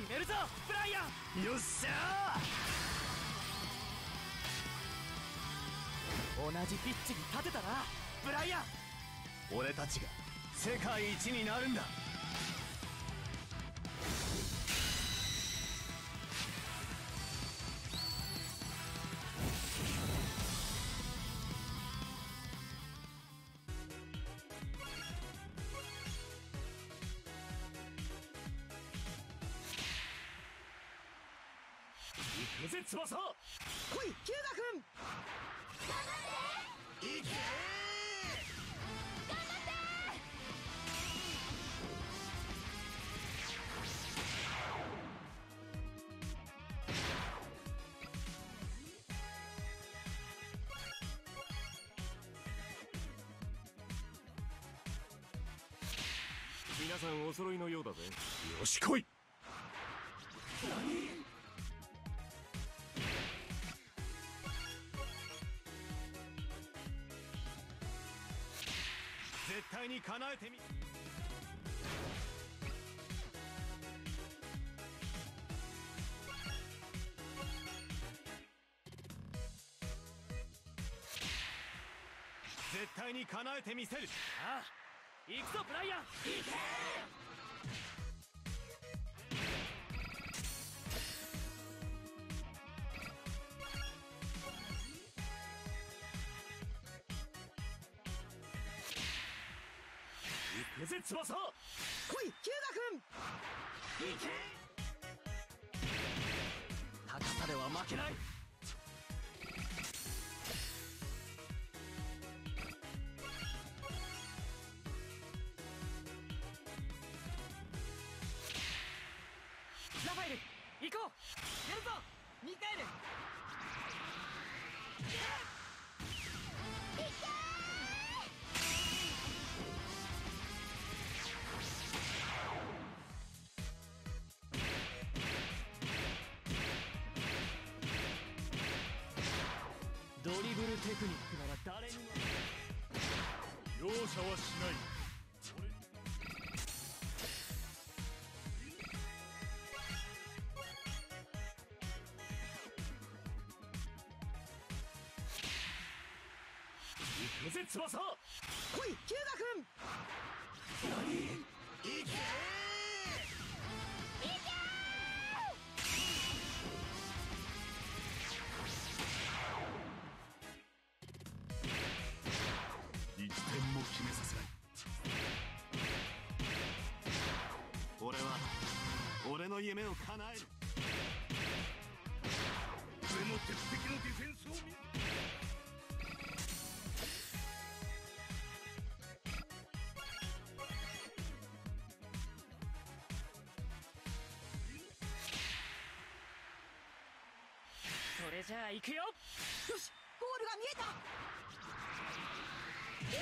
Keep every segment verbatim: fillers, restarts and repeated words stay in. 決めるぞブライアン。よっしゃー。同じピッチに立てたなブライアン。俺たちが世界一になるんだ。行くぜ翼。来いKyuuga-kun。頑張って。いけー。皆さんお揃いのようだぜ。よし来い。何？絶対に叶えてみ。絶対に叶えてみせる。ああ。行くぞブライアン。行けー。行くぜ翼。来いKyuuga-kun。行けー。高さでは負けない。行こう。やるぞミカエル。ドリブルテクニックなら誰にも容赦はしない。行くぜ翼。来いKyuuga-kun。何？行けー。行けー。一点も決めさせない。俺は俺の夢を叶える。俺の鉄壁のディフェンスを見る。それじゃあ行くよ。よしゴールが見えた。えいけー。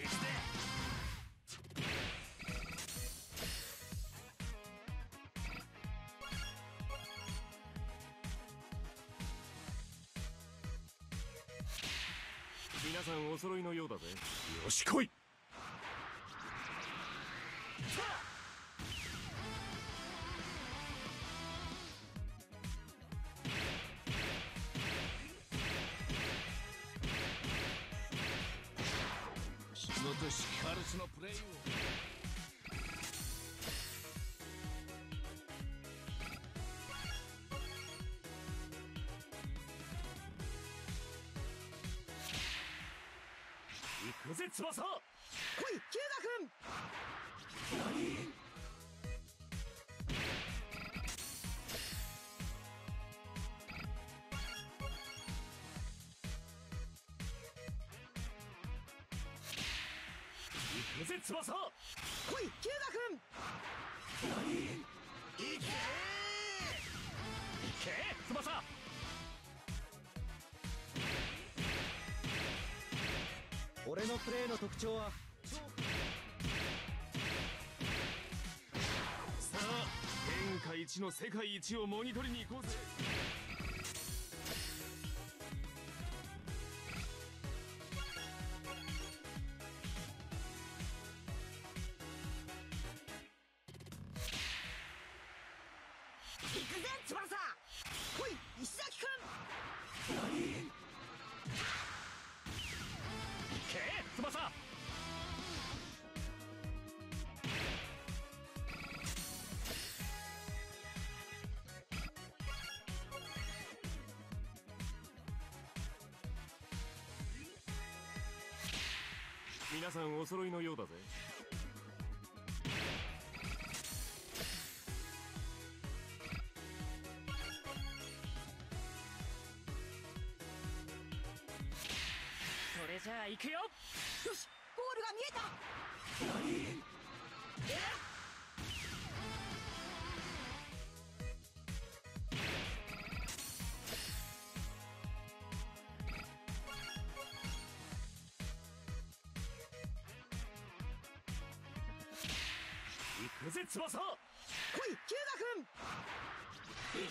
行くぜ。皆さんお揃いのようだぜ。よし来い。仕事しカルスのプレイを。行くぜ翼。来いKyuuga-kun。何？行くぜ翼。来いKyuuga-kun。何？行けー。行けー翼。俺のプレーの特徴はさあ天下一の世界一をモニトリに行こうぜ。皆さんお揃いのようだぜ。それじゃあ行くよ。よし、ゴールが見えた。何？え？行くぜ翼。来いKyuuga-kun。行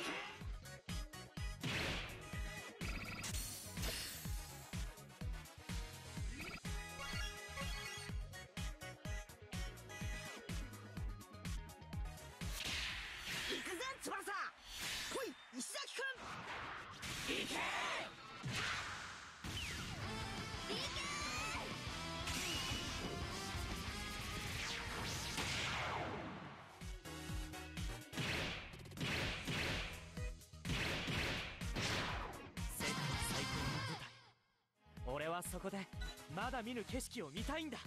くぜ翼。来いIshizaki-kun。行け。俺はそこでまだ見ぬ景色を見たいんだ。